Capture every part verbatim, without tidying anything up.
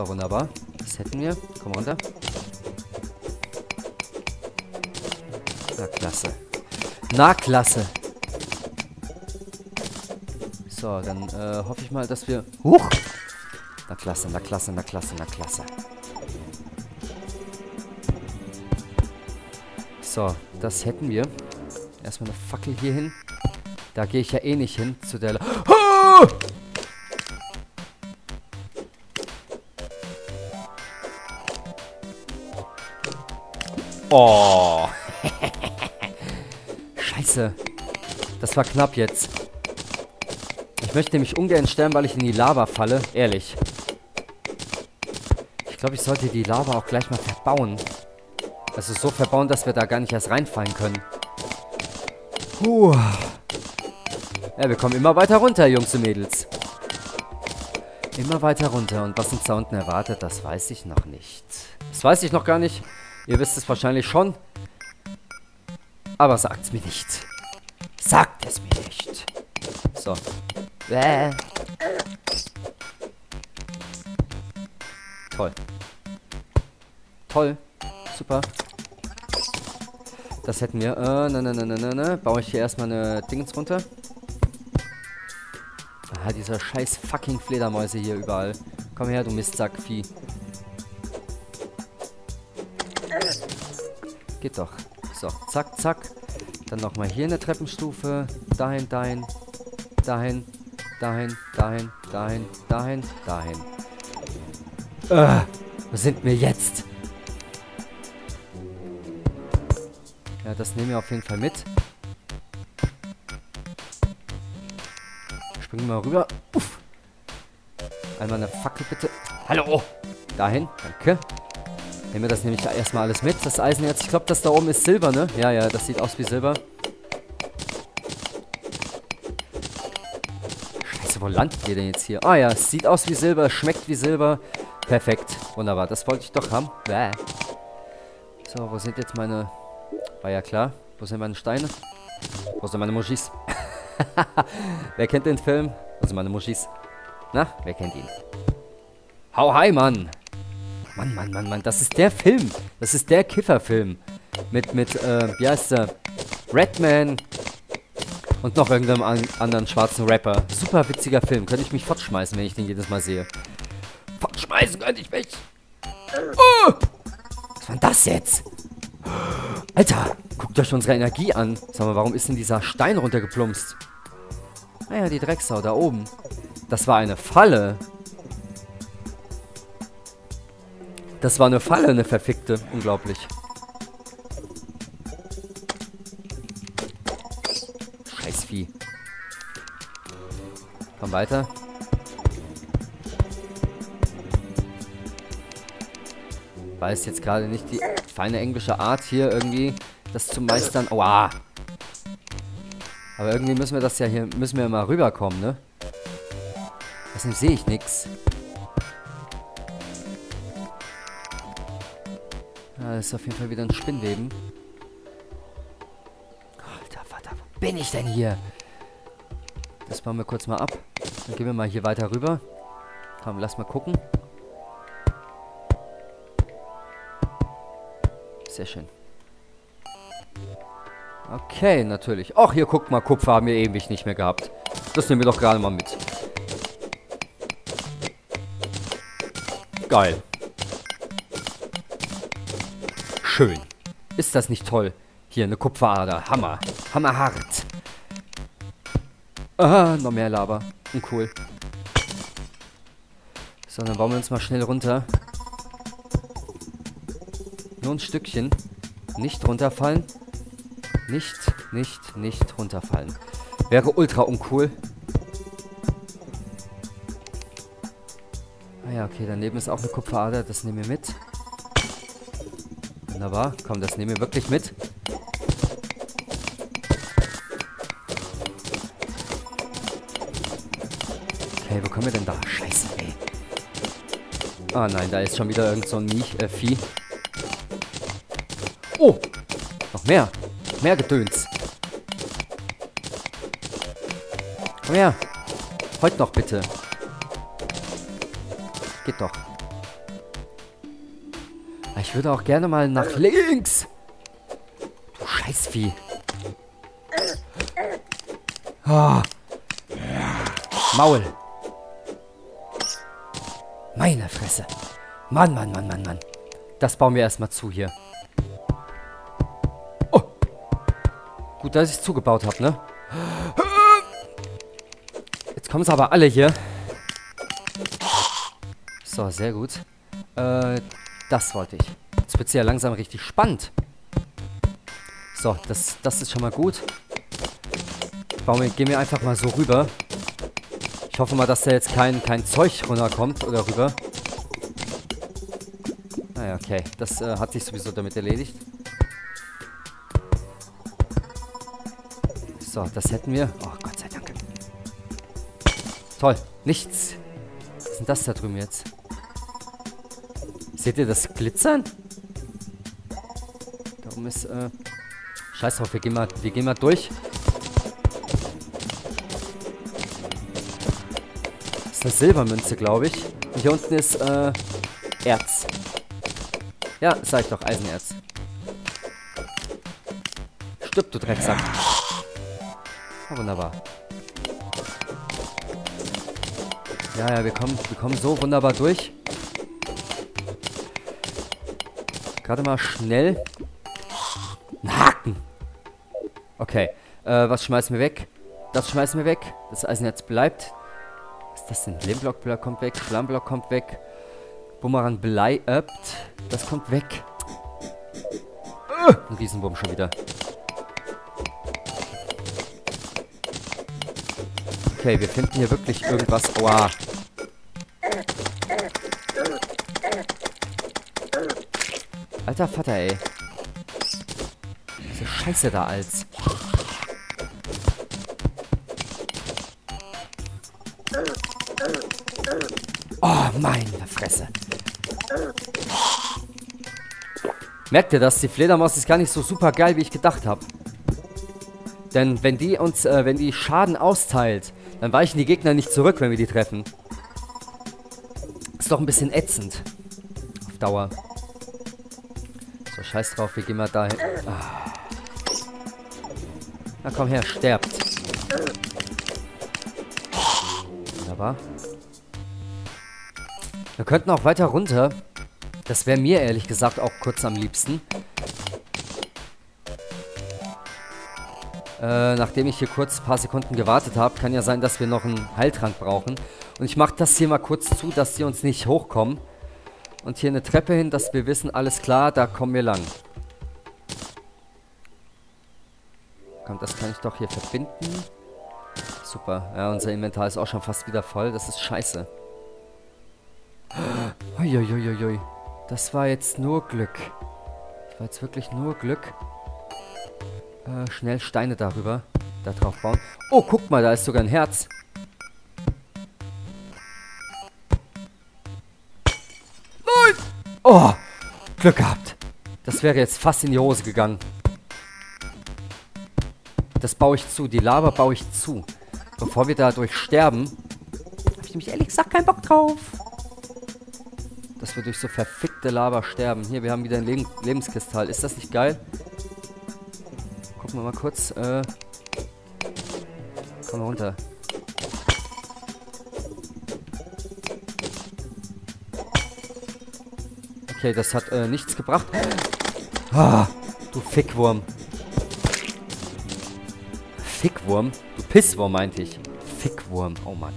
So, wunderbar. Das hätten wir. Komm runter. Na, klasse. Na, klasse. So, dann äh, hoffe ich mal, dass wir... Huch! Na, klasse, na, klasse, na, klasse, na, klasse. So, das hätten wir. Erstmal eine Fackel hier hin. Da gehe ich ja eh nicht hin zu der... La ah! Oh. Scheiße. Das war knapp jetzt. Ich möchte nämlich ungern sterben, weil ich in die Lava falle. Ehrlich. Ich glaube, ich sollte die Lava auch gleich mal verbauen. Also so verbauen, dass wir da gar nicht erst reinfallen können. Puh. Ja, wir kommen immer weiter runter, Jungs und Mädels. Immer weiter runter. Und was uns da unten erwartet, das weiß ich noch nicht. Das weiß ich noch gar nicht. Ihr wisst es wahrscheinlich schon. Aber sagt es mir nicht. Sagt es mir nicht. So. Bäh. Toll. Toll. Super. Das hätten wir. Äh, ne, ne, ne, ne, ne. Baue ich hier erstmal eine Dings runter. Ah, diese scheiß fucking Fledermäuse hier überall. Komm her, du Mistsackvieh. Geht doch. So, zack, zack. Dann nochmal hier eine Treppenstufe. Dahin, dahin, dahin, dahin, dahin, dahin, dahin, dahin. Äh, wo sind wir jetzt? Ja, das nehmen wir auf jeden Fall mit. Springen wir mal rüber. Uff. Einmal eine Fackel bitte. Hallo. Dahin, danke. Nehmen wir das nämlich erstmal alles mit. Das Eisenerz. Ich glaube, das da oben ist Silber, ne? Ja, ja, das sieht aus wie Silber. Scheiße, wo landet ihr denn jetzt hier? Ah ja, es sieht aus wie Silber, schmeckt wie Silber. Perfekt. Wunderbar, das wollte ich doch haben. Bäh. So, wo sind jetzt meine... War ja klar. Wo sind meine Steine? Wo sind meine Muschis? Wer kennt den Film? Wo sind meine Muschis? Na, wer kennt ihn? Hau hi, Mann! Mann, Mann, Mann, Mann, das ist der Film. Das ist der Kifferfilm. Mit, mit, äh, wie heißt der? Redman. Und noch irgendeinem an, anderen schwarzen Rapper. Super witziger Film. Könnte ich mich fortschmeißen, wenn ich den jedes Mal sehe. Fortschmeißen könnte ich mich. Oh! Was war denn das jetzt? Alter, guckt euch unsere Energie an. Sag mal, warum ist denn dieser Stein runtergeplumpst? Naja, die Drecksau da oben. Das war eine Falle. Das war eine Falle, eine verfickte. Unglaublich. Scheiß Vieh. Komm weiter. Weiß jetzt gerade nicht die feine englische Art hier irgendwie, das zu meistern. Aua. Aber irgendwie müssen wir das ja hier, müssen wir mal rüberkommen, ne? Deswegen sehe ich nichts. Das ist auf jeden Fall wieder ein Spinnweben. Alter Vater, wo bin ich denn hier? Das bauen wir kurz mal ab. Dann gehen wir mal hier weiter rüber. Komm, lass mal gucken. Sehr schön. Okay, natürlich. Ach, hier, guck mal, Kupfer haben wir ewig nicht mehr gehabt. Das nehmen wir doch gerade mal mit. Geil. Schön. Ist das nicht toll? Hier, eine Kupferader. Hammer. Hammerhart. Ah, noch mehr Lava. Uncool. So, dann bauen wir uns mal schnell runter. Nur ein Stückchen. Nicht runterfallen. Nicht, nicht, nicht runterfallen. Wäre ultra uncool. Ah ja, okay, daneben ist auch eine Kupferader. Das nehmen wir mit. Wunderbar. Komm, das nehmen wir wirklich mit. Okay, wo kommen wir denn da? Scheiße, ey. Ah nein, da ist schon wieder irgend so ein Miech, äh, Vieh. Oh! Noch mehr. Mehr Gedöns. Komm her. Heute noch bitte. Geht doch. Ich würde auch gerne mal nach links. Du Scheißvieh. Oh. Maul. Meine Fresse. Mann, Mann, Mann, Mann, Mann. Das bauen wir erstmal zu hier. Oh. Gut, dass ich es zugebaut habe, ne? Jetzt kommen es aber alle hier. So, sehr gut. Äh, das wollte ich. Jetzt wird es ja langsam richtig spannend. So, das, das ist schon mal gut. Bauen wir, gehen wir einfach mal so rüber. Ich hoffe mal, dass da jetzt kein, kein Zeug runterkommt oder rüber. Naja, okay. Das äh, hat sich sowieso damit erledigt. So, das hätten wir. Oh, Gott sei Dank. Toll. Nichts. Was ist denn das da drüben jetzt? Seht ihr das Glitzern? Darum ist, äh... scheiß drauf, wir gehen mal, wir gehen mal durch. Das ist eine Silbermünze, glaube ich. Und hier unten ist, äh... Erz. Ja, sag ich doch, Eisenerz. Stirb, du Drecksack. Oh, wunderbar. Ja, ja, wir kommen, wir kommen so wunderbar durch. Gerade mal schnell. Ein Haken. Okay. Äh, was schmeißen wir weg? Das schmeißen wir weg. Das Eisenerz bleibt. Was ist das denn? Lehmblock kommt weg. Schlammblock kommt weg. Bumerang bleibt. Das kommt weg. Ein Riesenwurm schon wieder. Okay, wir finden hier wirklich irgendwas. Oha. Alter Vater, ey. Diese Scheiße da als. Oh, meine Fresse. Merkt ihr das? Die Fledermaus ist gar nicht so super geil, wie ich gedacht habe. Denn wenn die uns, äh, wenn die Schaden austeilt, dann weichen die Gegner nicht zurück, wenn wir die treffen. Ist doch ein bisschen ätzend. Auf Dauer. So, scheiß drauf, wir gehen mal dahin. Ah. Na komm her, sterbt. Wunderbar. Wir könnten auch weiter runter. Das wäre mir ehrlich gesagt auch kurz am liebsten. Äh, nachdem ich hier kurz ein paar Sekunden gewartet habe, kann ja sein, dass wir noch einen Heiltrank brauchen. Und ich mache das hier mal kurz zu, dass die uns nicht hochkommen. Und hier eine Treppe hin, dass wir wissen, alles klar, da kommen wir lang. Komm, das kann ich doch hier verbinden. Super. Ja, unser Inventar ist auch schon fast wieder voll. Das ist scheiße. Uiuiuiui. Das war jetzt nur Glück. Das war jetzt wirklich nur Glück. Äh, schnell Steine darüber. Da drauf bauen. Oh, guck mal, da ist sogar ein Herz. Nein! Oh, Glück gehabt. Das wäre jetzt fast in die Hose gegangen. Das baue ich zu. Die Lava baue ich zu. Bevor wir dadurch sterben, habe ich nämlich ehrlich gesagt keinen Bock drauf. Dass wir durch so verfickte Lava sterben. Hier, wir haben wieder einen Leb Lebenskristall. Ist das nicht geil? Gucken wir mal kurz. Äh, komm mal runter. Okay, das hat äh, nichts gebracht. Ah, du Fickwurm. Fickwurm? Du Pisswurm, meinte ich. Fickwurm, oh Mann.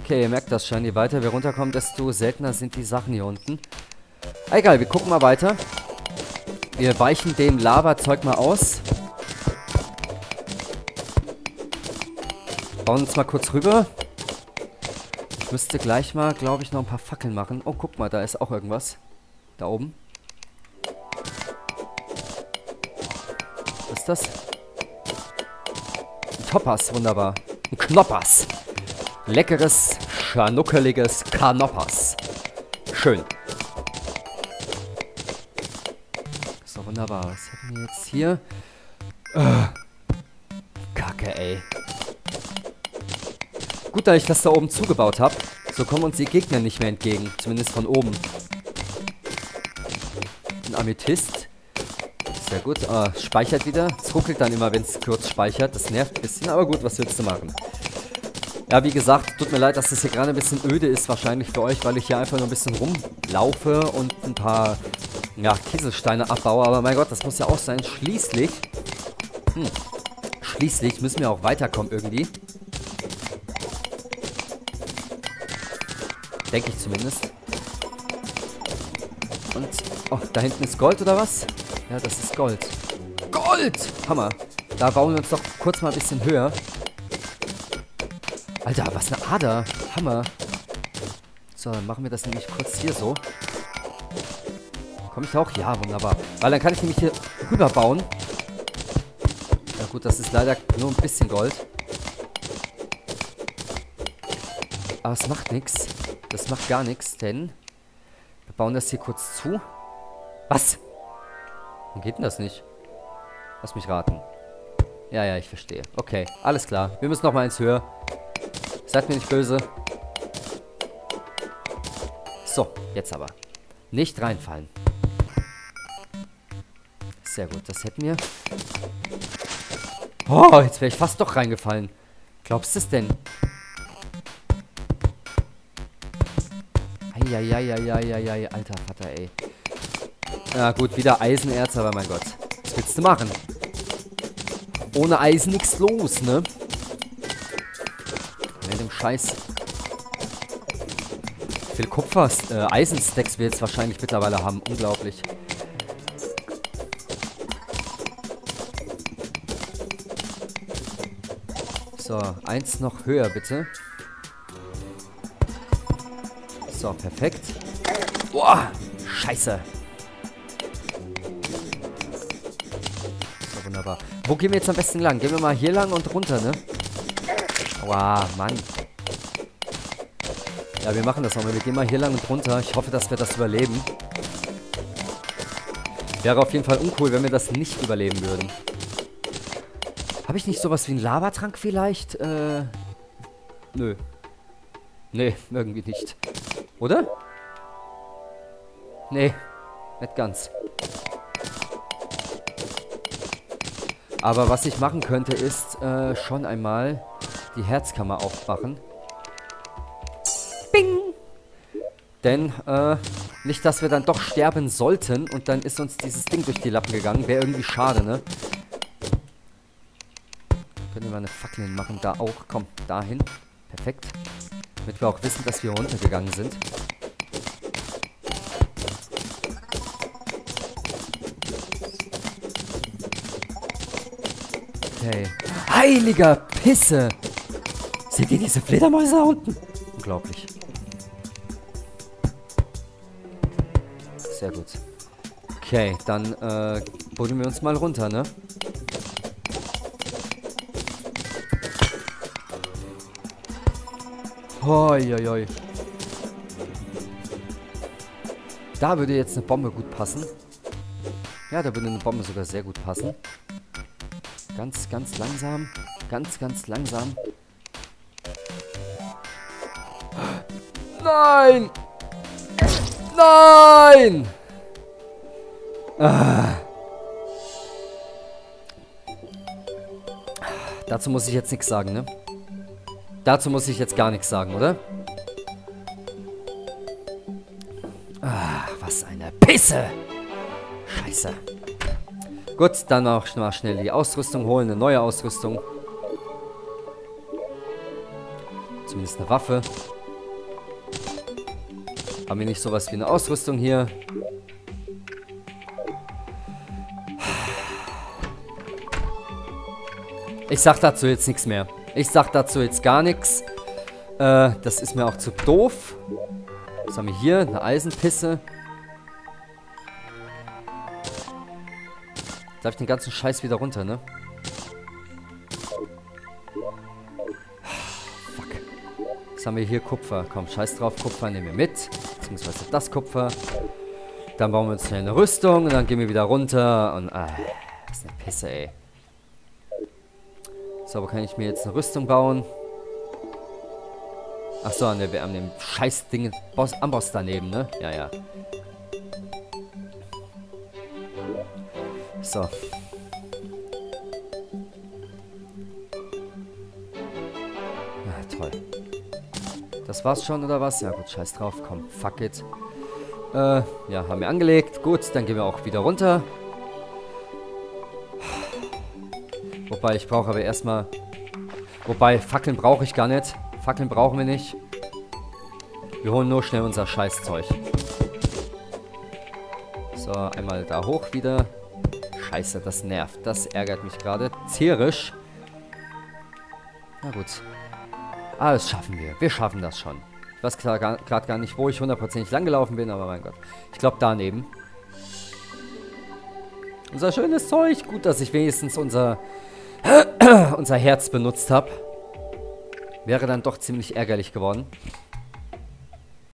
Okay, ihr merkt das schon. Je weiter wir runterkommen, desto seltener sind die Sachen hier unten. Egal, wir gucken mal weiter. Wir weichen dem Lava-Zeug mal aus. Bauen uns mal kurz rüber. Ich müsste gleich mal, glaube ich, noch ein paar Fackeln machen. Oh, guck mal, da ist auch irgendwas. Da oben. Was ist das? Ein Toppers, wunderbar. Ein Knoppers. Leckeres, schnuckeliges Kanoppers. Schön. So, wunderbar. Was hätten wir jetzt hier? Uh, Kacke, ey. Gut, da ich das da oben zugebaut habe. So kommen uns die Gegner nicht mehr entgegen. Zumindest von oben. Ein Amethyst. Sehr gut. Ah, speichert wieder. Es ruckelt dann immer, wenn es kurz speichert. Das nervt ein bisschen. Aber gut, was willst du machen? Ja, wie gesagt, tut mir leid, dass das hier gerade ein bisschen öde ist. Wahrscheinlich für euch, weil ich hier einfach nur ein bisschen rumlaufe und ein paar ja, Kieselsteine abbaue. Aber mein Gott, das muss ja auch sein. Schließlich... Hm. Schließlich müssen wir auch weiterkommen irgendwie. Denke ich zumindest. Und, oh, da hinten ist Gold oder was? Ja, das ist Gold. Gold! Hammer. Da bauen wir uns doch kurz mal ein bisschen höher. Alter, was eine Ader. Hammer. So, dann machen wir das nämlich kurz hier so. Komme ich da auch? Ja, wunderbar. Weil dann kann ich nämlich hier rüber bauen. Ja gut, das ist leider nur ein bisschen Gold. Aber es macht nichts. Das macht gar nichts, denn wir bauen das hier kurz zu. Was? Warum geht denn das nicht? Lass mich raten. Ja, ja, ich verstehe. Okay, alles klar. Wir müssen noch mal eins höher. Seid mir nicht böse. So, jetzt aber. Nicht reinfallen. Sehr gut, das hätten wir. Oh, jetzt wäre ich fast doch reingefallen. Glaubst du es denn? Eieieiei, alter Vater, ey. Na gut, wieder Eisenerz, aber mein Gott. Was willst du machen? Ohne Eisen nichts los, ne? Mit dem Scheiß. Wie viel Kupfer, äh, Eisenstacks wir jetzt wahrscheinlich mittlerweile haben. Unglaublich. So, eins noch höher, bitte. So, perfekt. Boah, scheiße. So, wunderbar. Wo gehen wir jetzt am besten lang? Gehen wir mal hier lang und runter, ne? Wow, Mann. Ja, wir machen das nochmal. Wir gehen mal hier lang und runter. Ich hoffe, dass wir das überleben. Wäre auf jeden Fall uncool, wenn wir das nicht überleben würden. Habe ich nicht sowas wie einen Labertrank vielleicht? Äh, nö. Nee, irgendwie nicht. Oder? Nee, nicht ganz. Aber was ich machen könnte, ist äh, schon einmal die Herzkammer aufmachen. Bing! Denn, äh, nicht, dass wir dann doch sterben sollten und dann ist uns dieses Ding durch die Lappen gegangen. Wäre irgendwie schade, ne? Können wir mal eine Fackel hinmachen. Da auch. Komm, dahin. Perfekt. Damit wir auch wissen, dass wir runtergegangen sind. Okay. Heiliger Pisse! Seht ihr diese Fledermäuse da unten? Unglaublich. Sehr gut. Okay, dann äh, buddeln wir uns mal runter, ne? Hoi, hoi, hoi. Da würde jetzt eine Bombe gut passen. Ja, da würde eine Bombe sogar sehr gut passen. Ganz, ganz langsam. Ganz, ganz langsam. Nein! Nein! Ah. Dazu muss ich jetzt nichts sagen, ne? Dazu muss ich jetzt gar nichts sagen, oder? Ah, was eine Pisse! Scheiße. Gut, dann auch mal schnell die Ausrüstung holen, eine neue Ausrüstung. Zumindest eine Waffe. Haben wir nicht sowas wie eine Ausrüstung hier? Ich sag dazu jetzt nichts mehr. Ich sag dazu jetzt gar nichts. Äh, das ist mir auch zu doof. Was haben wir hier? Eine Eisenpisse. Jetzt darf ich den ganzen Scheiß wieder runter, ne? Fuck. Jetzt haben wir hier Kupfer. Komm, scheiß drauf. Kupfer nehmen wir mit. Beziehungsweise das Kupfer. Dann bauen wir uns schnell eine Rüstung. Und dann gehen wir wieder runter. Und, ah, das ist eine Pisse, ey. So, aber kann ich mir jetzt eine Rüstung bauen? Ach so, an, der, an dem scheiß Ding am Boss daneben, ne? Ja, ja. So. Na, toll. Das war's schon, oder was? Ja gut, scheiß drauf. Komm, fuck it. Äh, ja, haben wir angelegt. Gut, dann gehen wir auch wieder runter. Wobei, ich brauche aber erstmal... Wobei, Fackeln brauche ich gar nicht. Fackeln brauchen wir nicht. Wir holen nur schnell unser Scheißzeug. So, einmal da hoch wieder. Scheiße, das nervt. Das ärgert mich gerade. Tierisch. Na gut. Ah, das schaffen wir. Wir schaffen das schon. Ich weiß gerade gar nicht, wo ich hundertprozentig langgelaufen bin, aber mein Gott. Ich glaube daneben. Unser schönes Zeug. Gut, dass ich wenigstens unser, unser Herz benutzt habe. Wäre dann doch ziemlich ärgerlich geworden.